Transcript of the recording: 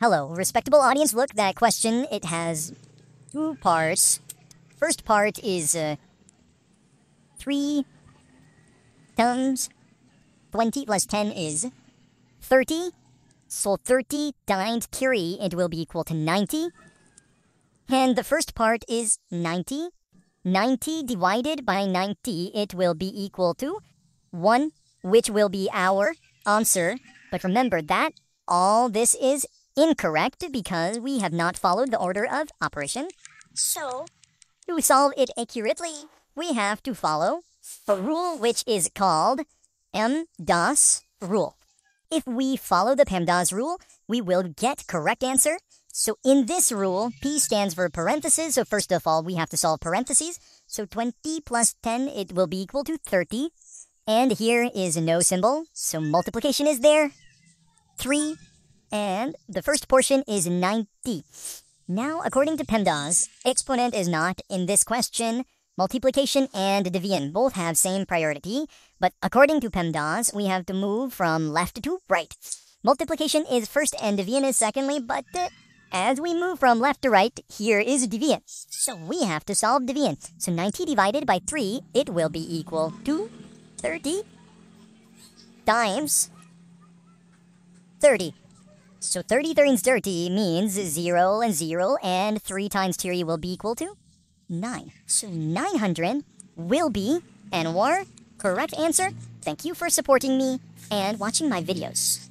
Hello, respectable audience. Look, that question, it has 2 parts. First part is 3 times 20 plus 10 is 30. So 30 times 3, it will be equal to 90. And the first part is 90. 90 divided by 90, it will be equal to 1, which will be our answer. But remember that all this is incorrect because we have not followed the order of operation. So, to solve it accurately, we have to follow a rule which is called PEMDAS rule. If we follow the PEMDAS rule, we will get correct answer. So in this rule, P stands for parentheses. So first of all, we have to solve parentheses. So 20 plus 10, it will be equal to 30. And here is no symbol, so multiplication is there. 3, and the first portion is 90. Now, according to PEMDAS, exponent is not in this question. Multiplication and division both have same priority, but according to PEMDAS, we have to move from left to right. Multiplication is first and division is secondly, but as we move from left to right, here is division. So we have to solve division. So 90 divided by 3, it will be equal to 30 times 30. So 30 times 30 means 0 and 0, and 3 times 3 will be equal to 9. So 900 will be our correct answer. Thank you for supporting me and watching my videos.